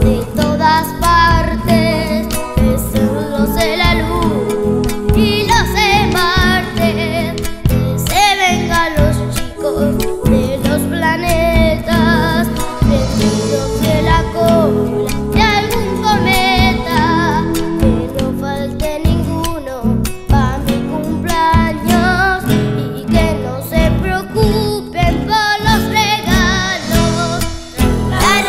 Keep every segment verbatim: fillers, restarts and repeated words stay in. De todas partes, el sol los de la luz y los de Marte, que se vengan los chicos de los planetas, vestidos de la cola de algún cometa, que no falte ninguno para mi cumpleaños y que no se preocupen por los regalos. Para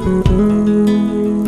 Thank you.